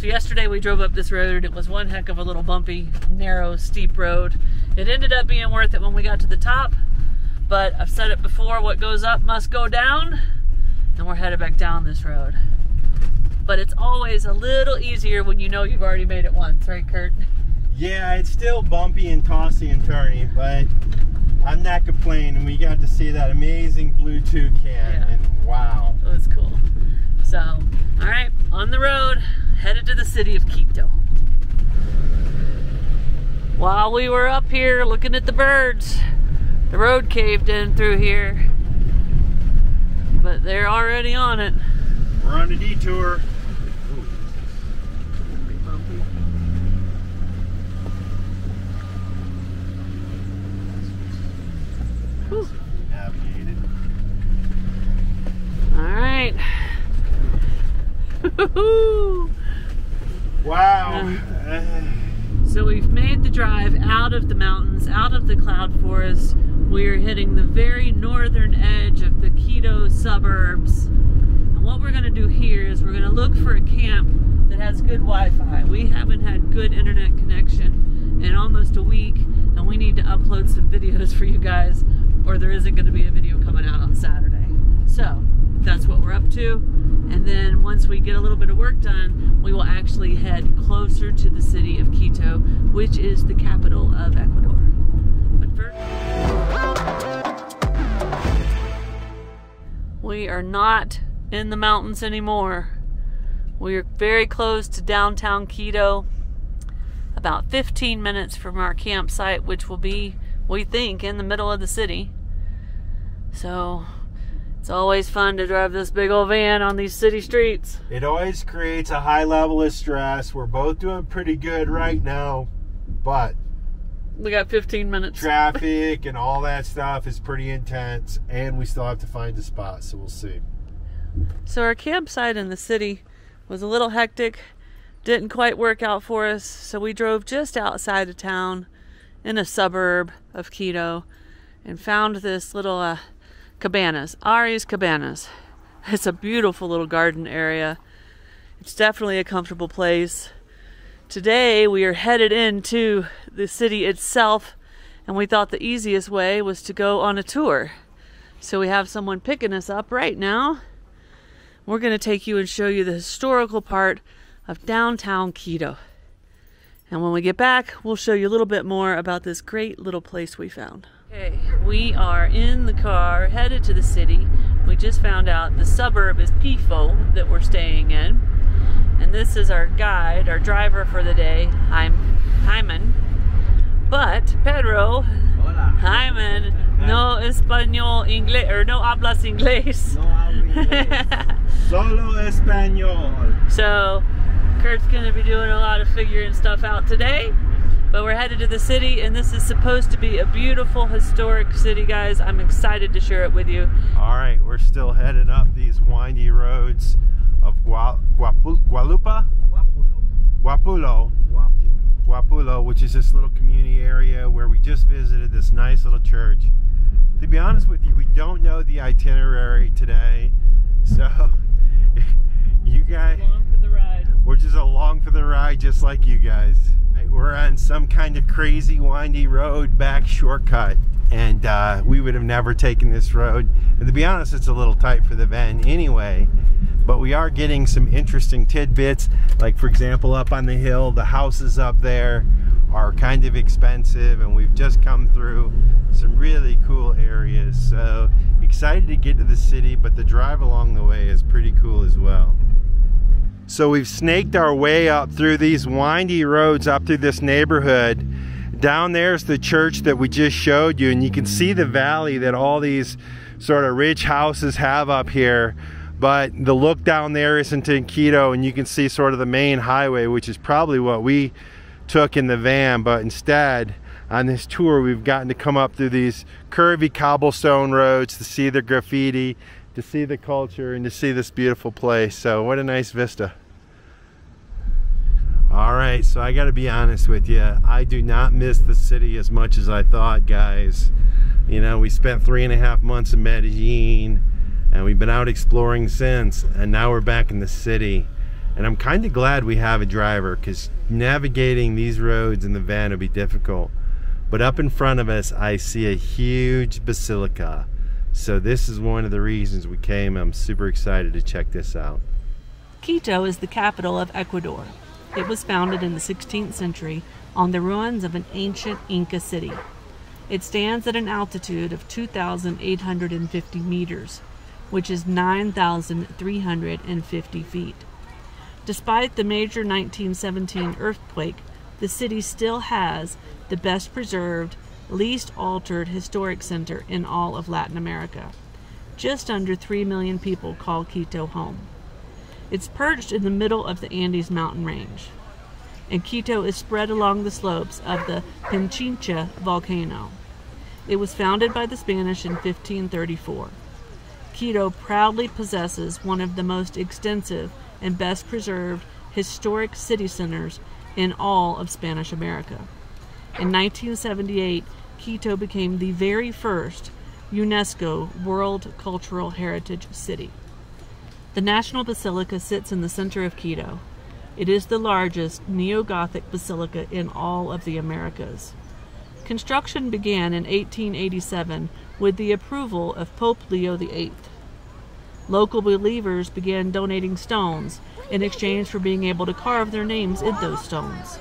So yesterday we drove up this road. It was one heck of a little bumpy, narrow, steep road. It ended up being worth it when we got to the top, but I've said it before, what goes up must go down, and we're headed back down this road. But it's always a little easier when you know you've already made it once, right, Kurt? Yeah, it's still bumpy and tossy and turny, but I'm not complaining. We got to see that amazing blue toucan, and wow. It was cool. So, all right, on the road, headed to the city of Quito. While we were up here looking at the birds, the road caved in through here, but they're already on it. We're on a detour. Alright. Wow. So we've made the drive out of the mountains, out of the cloud forest. We're hitting the very northern edge of the Quito suburbs. And what we're going to do here is we're going to look for a camp that has good Wi-Fi. We haven't had good internet connection in almost a week, and we need to upload some videos for you guys, or there isn't going to be a video coming out on Saturday. So that's what we're up to, and then once we get a little bit of work done, we will actually head closer to the city of Quito, which is the capital of Ecuador. But first, we are not in the mountains anymore. We are very close to downtown Quito, about 15 minutes from our campsite, which will be, we think, in the middle of the city. So it's always fun to drive this big old van on these city streets. It always creates a high level of stress. We're both doing pretty good right now, but we got 15 minutes. Traffic and all that stuff is pretty intense, and we still have to find a spot, so we'll see. So our campsite in the city was a little hectic. Didn't quite work out for us, so we drove just outside of town in a suburb of Quito and found this little cabanas, Ari's Cabanas. It's a beautiful little garden area. It's definitely a comfortable place. Today we are headed into the city itself, and we thought the easiest way was to go on a tour. So we have someone picking us up right now. We're going to take you and show you the historical part of downtown Quito. And when we get back, we'll show you a little bit more about this great little place we found. Okay, we are in the car headed to the city. We just found out the suburb is Pifo that we're staying in. And this is our guide, our driver for the day, Hyman. But Pedro, hola. Hyman, no español inglés, or no hablas inglés. No hablo inglés. Solo español. So Kurt's gonna be doing a lot of figuring stuff out today. But we're headed to the city, and this is supposed to be a beautiful historic city, guys. I'm excited to share it with you. All right, we're still headed up these windy roads of Guápulo, which is this little community area where we just visited this nice little church. To be honest with you, we don't know the itinerary today, so you guys, along for the ride. We're just along for the ride, just like you guys. We're on some kind of crazy windy road back shortcut, and we would have never taken this road, and to be honest, it's a little tight for the van anyway, but we are getting some interesting tidbits, like for example up on the hill, the houses up there are kind of expensive, and we've just come through some really cool areas, so excited to get to the city, but the drive along the way is pretty cool as well. So we've snaked our way up through these windy roads, up through this neighborhood. Down there's the church that we just showed you, and you can see the valley that all these sort of rich houses have up here. But the look down there is into Quito, and you can see sort of the main highway, which is probably what we took in the van. But instead, on this tour, we've gotten to come up through these curvy cobblestone roads to see the graffiti, to see the culture, and to see this beautiful place. So what a nice vista. All right, so I gotta be honest with you, I do not miss the city as much as I thought, guys. You know, we spent 3.5 months in Medellin, and we've been out exploring since, and now we're back in the city. And I'm kind of glad we have a driver, because navigating these roads in the van would be difficult. But up in front of us, I see a huge basilica. So this is one of the reasons we came. I'm super excited to check this out. Quito is the capital of Ecuador. It was founded in the 16th century on the ruins of an ancient Inca city. It stands at an altitude of 2,850 meters, which is 9,350 feet. Despite the major 1917 earthquake, the city still has the best preserved, least altered historic center in all of Latin America. Just under 3 million people call Quito home. It's perched in the middle of the Andes mountain range, and Quito is spread along the slopes of the Pichincha volcano. It was founded by the Spanish in 1534. Quito proudly possesses one of the most extensive and best preserved historic city centers in all of Spanish America. In 1978, Quito became the very first UNESCO World Cultural Heritage City. The National Basilica sits in the center of Quito. It is the largest neo-Gothic basilica in all of the Americas. Construction began in 1887 with the approval of Pope Leo VIII. Local believers began donating stones in exchange for being able to carve their names in those stones.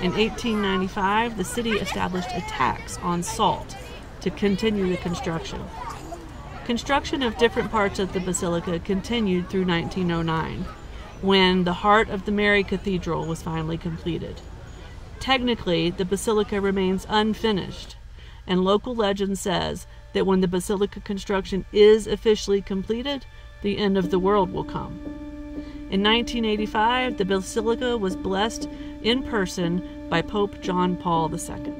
In 1895, the city established a tax on salt to continue the construction. Construction of different parts of the basilica continued through 1909, when the heart of the Mary Cathedral was finally completed. Technically, the basilica remains unfinished, and local legend says that when the basilica construction is officially completed, the end of the world will come. In 1985, the basilica was blessed in person by Pope John Paul II.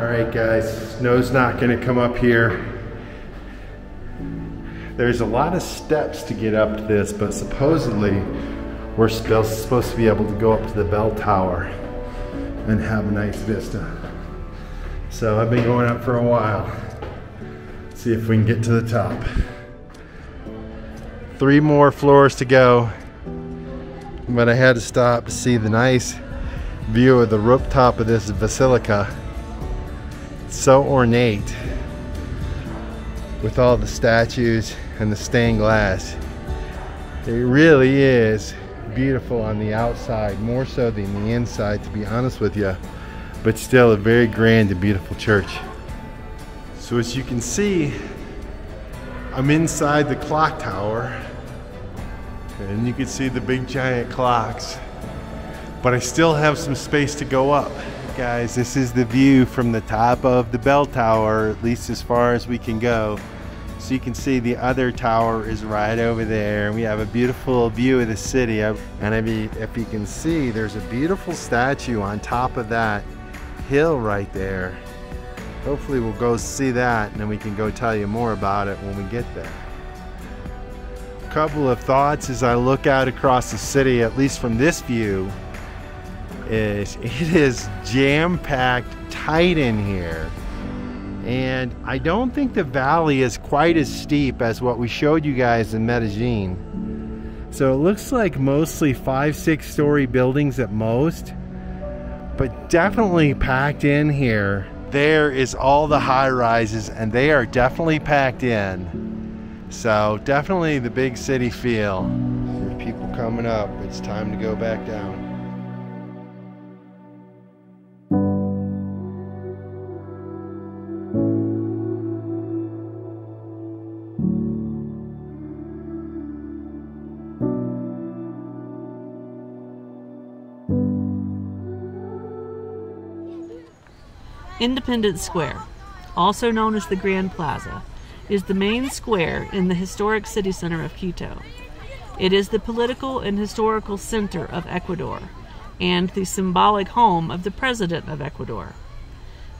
Alright guys, snow's not going to come up here. There's a lot of steps to get up to this, but supposedly we're still supposed to be able to go up to the bell tower and have a nice vista. So I've been going up for a while. Let's see if we can get to the top. 3 more floors to go, but I had to stop to see the nice view of the rooftop of this basilica. So ornate with all the statues and the stained glass. It really is beautiful on the outside, more so than the inside, to be honest with you, but still a very grand and beautiful church. So as you can see, I'm inside the clock tower, and you can see the big giant clocks, but I still have some space to go up. Guys, this is the view from the top of the bell tower, at least as far as we can go. So you can see the other tower is right over there. We have a beautiful view of the city. And I mean, if you can see, there's a beautiful statue on top of that hill right there. Hopefully we'll go see that, and then we can go tell you more about it when we get there. A couple of thoughts as I look out across the city, at least from this view. It is jam-packed tight in here, and I don't think the valley is quite as steep as what we showed you guys in Medellin. So it looks like mostly 5-6 story buildings at most, but definitely packed in here. there is all the high rises, and they are definitely packed in. So definitely the big city feel. There's people coming up. It's time to go back down. Independence Square, also known as the Grand Plaza, is the main square in the historic city center of Quito. It is the political and historical center of Ecuador and the symbolic home of the President of Ecuador.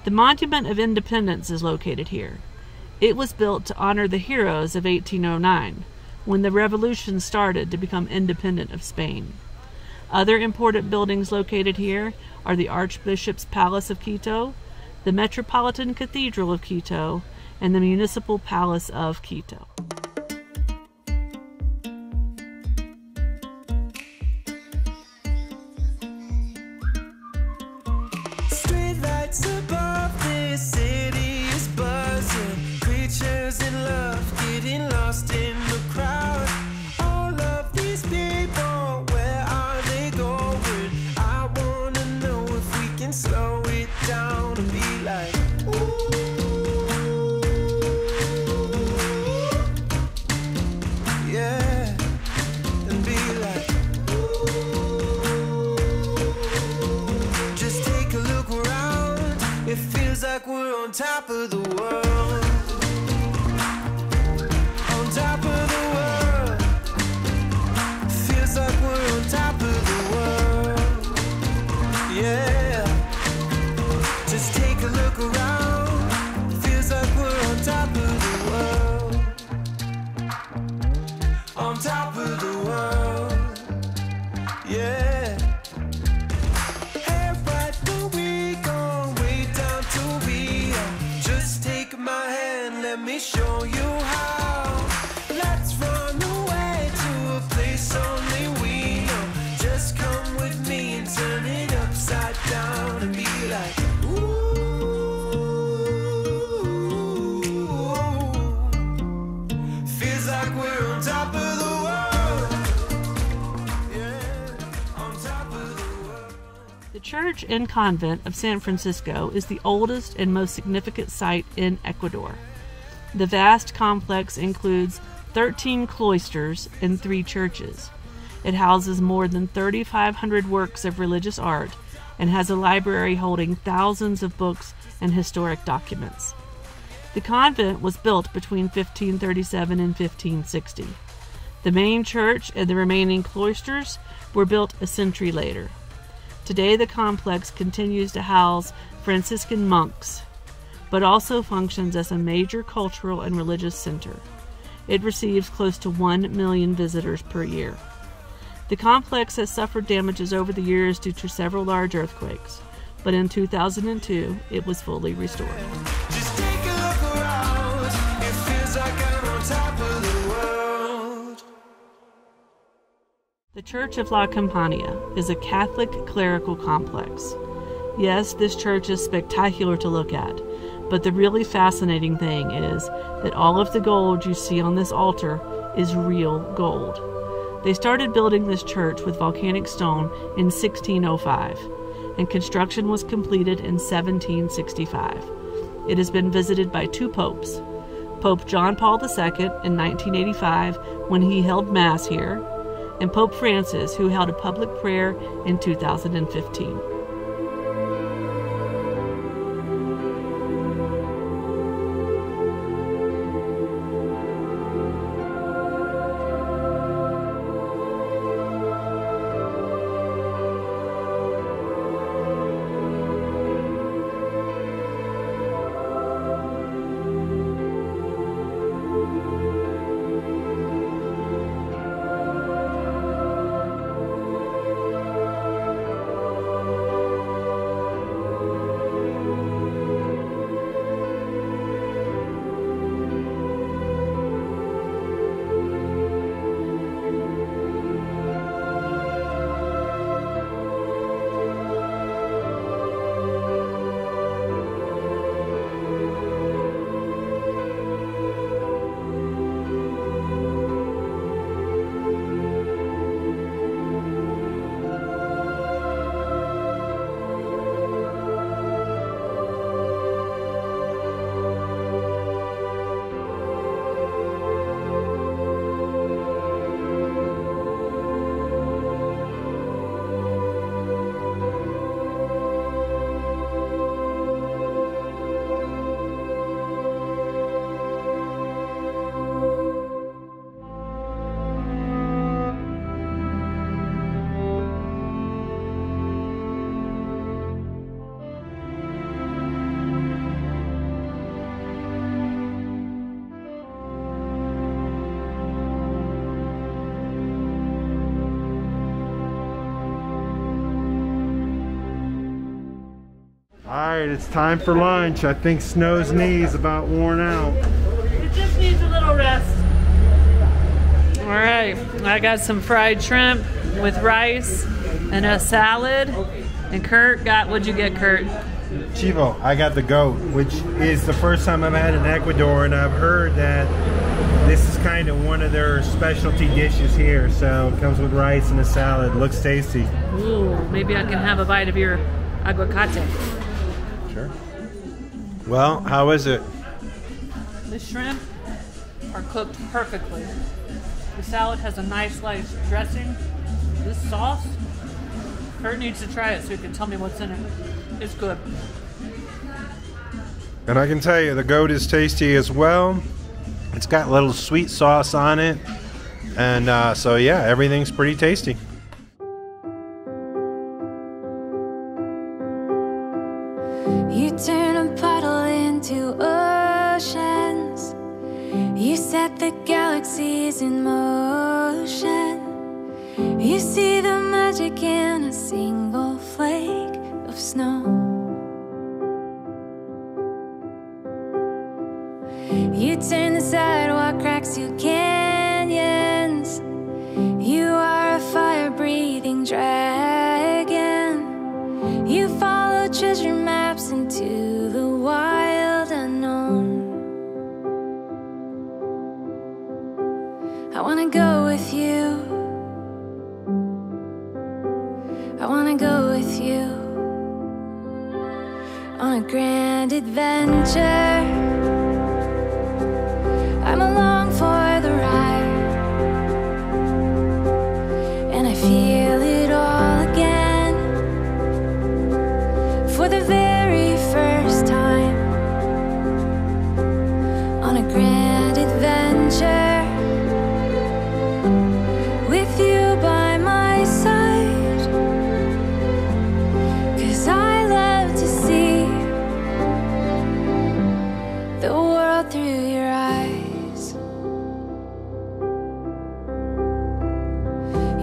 The Monument of Independence is located here. It was built to honor the heroes of 1809, when the revolution started to become independent of Spain. Other important buildings located here are the Archbishop's Palace of Quito, the Metropolitan Cathedral of Quito, and the Municipal Palace of Quito. Church and convent of San Francisco is the oldest and most significant site in Ecuador. The vast complex includes 13 cloisters and 3 churches. It houses more than 3,500 works of religious art and has a library holding thousands of books and historic documents. The convent was built between 1537 and 1560. The main church and the remaining cloisters were built a century later. Today, the complex continues to house Franciscan monks, but also functions as a major cultural and religious center. It receives close to 1 million visitors per year. The complex has suffered damages over the years due to several large earthquakes, but in 2002, it was fully restored. Just take a look around. It feels like I'm on top of the world. The Church of La Campania is a Catholic clerical complex. Yes, this church is spectacular to look at, but the really fascinating thing is that all of the gold you see on this altar is real gold. They started building this church with volcanic stone in 1605, and construction was completed in 1765. It has been visited by 2 popes, Pope John Paul II in 1985 when he held Mass here, and Pope Francis, who held a public prayer in 2015. tired. It's time for lunch. I think Snow's knee's about worn out. It just needs a little rest. All right, I got some fried shrimp with rice and a salad. And Kurt got, what'd you get, Kurt? Chivo. I got the goat, which is the first time I've had in Ecuador, and I've heard that this is kind of one of their specialty dishes here. So it comes with rice and a salad. Looks tasty. Ooh, maybe I can have a bite of your aguacate. Sure. Well, how is it? The shrimp are cooked perfectly. The salad has a nice light dressing. This sauce, Kurt needs to try it so he can tell me what's in it. It's good. And I can tell you, the goat is tasty as well. It's got little sweet sauce on it. And so yeah, everything's pretty tasty. You turn a puddle into oceans. You set the galaxies in motion. You see the magic in a single flake of snow. You turn the sidewalk cracks to canyons. You are a fire-breathing dragon. You follow treasure maps into the wild unknown. I wanna go with you. I wanna go with you on a grand adventure. I'm along for the ride, and I feel it all again for the very first time. On a grand adventure with you by my side, 'cause I love to see the world through your eyes.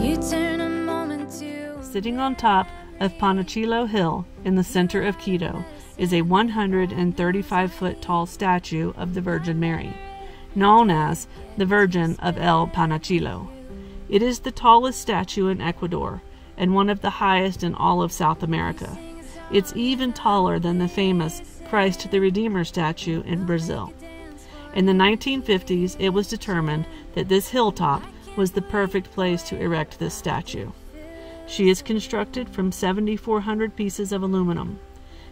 You turn a moment to... Sitting on top of Panachillo Hill in the center of Quito is a 135-foot tall statue of the Virgin Mary, known as the Virgin of El Panachillo. It is the tallest statue in Ecuador and one of the highest in all of South America. It's even taller than the famous Christ the Redeemer statue in Brazil. In the 1950s, it was determined that this hilltop was the perfect place to erect this statue. She is constructed from 7,400 pieces of aluminum.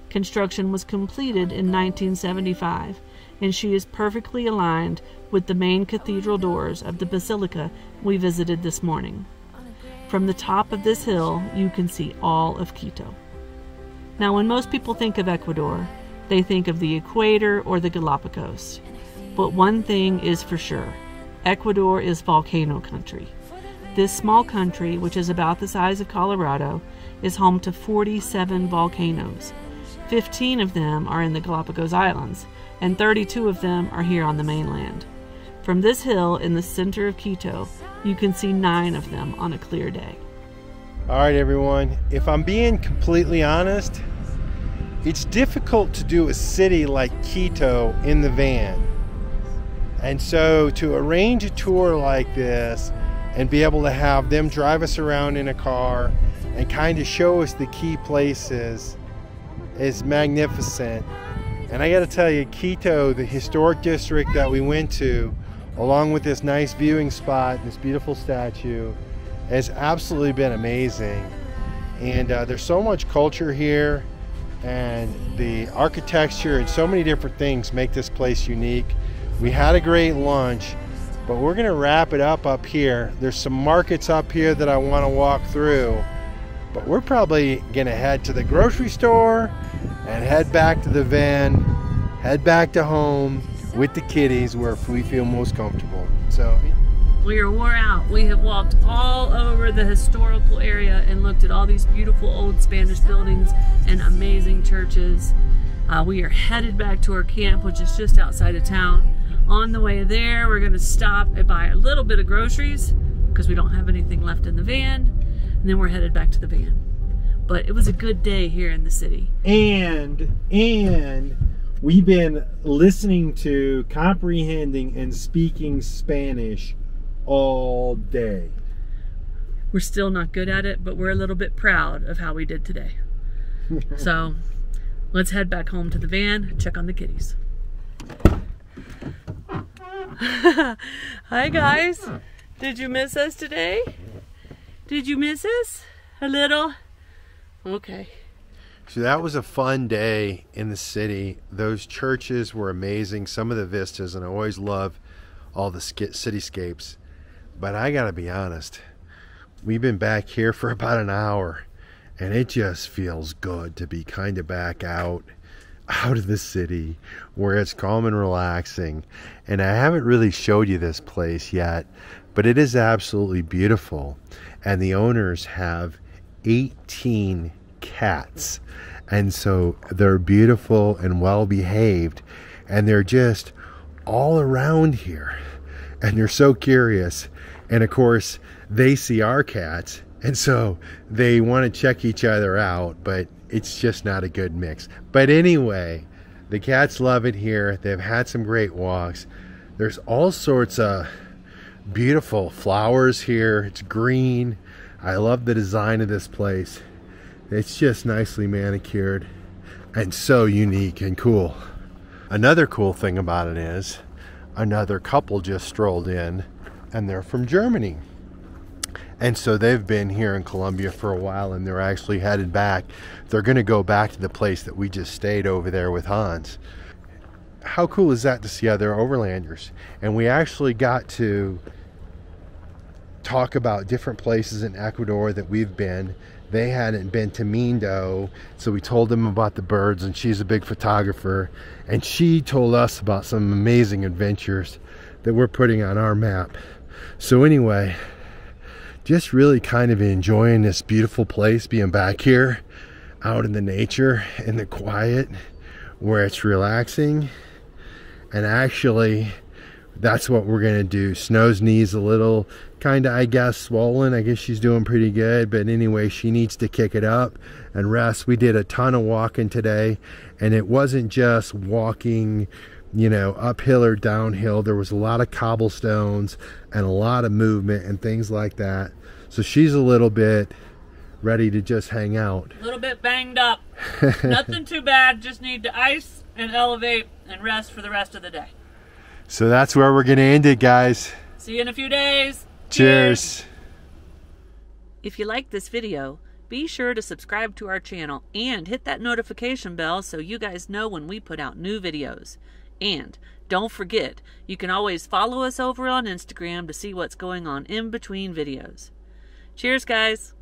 Construction was completed in 1975, and she is perfectly aligned with the main cathedral doors of the basilica we visited this morning. From the top of this hill, you can see all of Quito. Now, when most people think of Ecuador, they think of the equator or the Galapagos. But one thing is for sure, Ecuador is volcano country. This small country, which is about the size of Colorado, is home to 47 volcanoes. 15 of them are in the Galapagos Islands, and 32 of them are here on the mainland. From this hill in the center of Quito, you can see 9 of them on a clear day. All right, everyone, if I'm being completely honest, it's difficult to do a city like Quito in the van. And so to arrange a tour like this and be able to have them drive us around in a car and kind of show us the key places is magnificent. And I gotta tell you, Quito, the historic district that we went to, along with this nice viewing spot and this beautiful statue, it's absolutely been amazing. And there's so much culture here, and the architecture and so many different things make this place unique. We had a great lunch, but we're gonna wrap it up here. There's some markets up here that I wanna walk through, but we're probably gonna head to the grocery store and head back to the van, head back to home with the kiddies where we feel most comfortable. So. We are wore out. We have walked all over the historical area and looked at all these beautiful old Spanish buildings and amazing churches. We are headed back to our camp, which is just outside of town. On the way there, we're going to stop and buy a little bit of groceries because we don't have anything left in the van. And then we're headed back to the van. but it was a good day here in the city. And we've been listening to, comprehending, and speaking Spanish all day. We're still not good at it, but we're a little bit proud of how we did today. So let's head back home to the van, check on the kitties. Hi guys, did you miss us today? Did you miss us a little? Okay. So that was a fun day in the city. Those churches were amazing, some of the vistas, and I always love all the cityscapes. But I gotta be honest, we've been back here for about an hour, and it just feels good to be kind of back out of the city where it's calm and relaxing. And I haven't really showed you this place yet, but it is absolutely beautiful. And the owners have 18 cats, and so they're beautiful and well behaved, and they're just all around here, and they're so curious. And of course they see our cats, and so they want to check each other out, but it's just not a good mix. But anyway, the cats love it here. They've had some great walks. There's all sorts of beautiful flowers here. It's green. I love the design of this place. It's just nicely manicured and so unique and cool. Another cool thing about it is another couple just strolled in, and they're from Germany. And so they've been here in Colombia for a while, and they're actually headed back. They're going to go back to the place that we just stayed over there with Hans. How cool is that to see other overlanders? And we actually got to talk about different places in Ecuador that we've been. They hadn't been to Mindo, so we told them about the birds, and she's a big photographer. And she told us about some amazing adventures that we're putting on our map. So anyway, just really kind of enjoying this beautiful place, being back here out in the nature, in the quiet, where it's relaxing. And actually that's what we're gonna do. Snow's knees a little kinda, I guess, swollen. I guess she's doing pretty good, but anyway, she needs to kick it up and rest. We did a ton of walking today, and it wasn't just walking, you know, uphill or downhill. There was a lot of cobblestones and a lot of movement and things like that. So she's a little bit ready to just hang out. A little bit banged up. Nothing too bad. Just need to ice and elevate and rest for the rest of the day. So that's where we're going to end it, guys. See you in a few days. Cheers. If you like this video, be sure to subscribe to our channel and hit that notification bell so you guys know when we put out new videos. And don't forget, you can always follow us over on Instagram to see what's going on in between videos. Cheers, guys!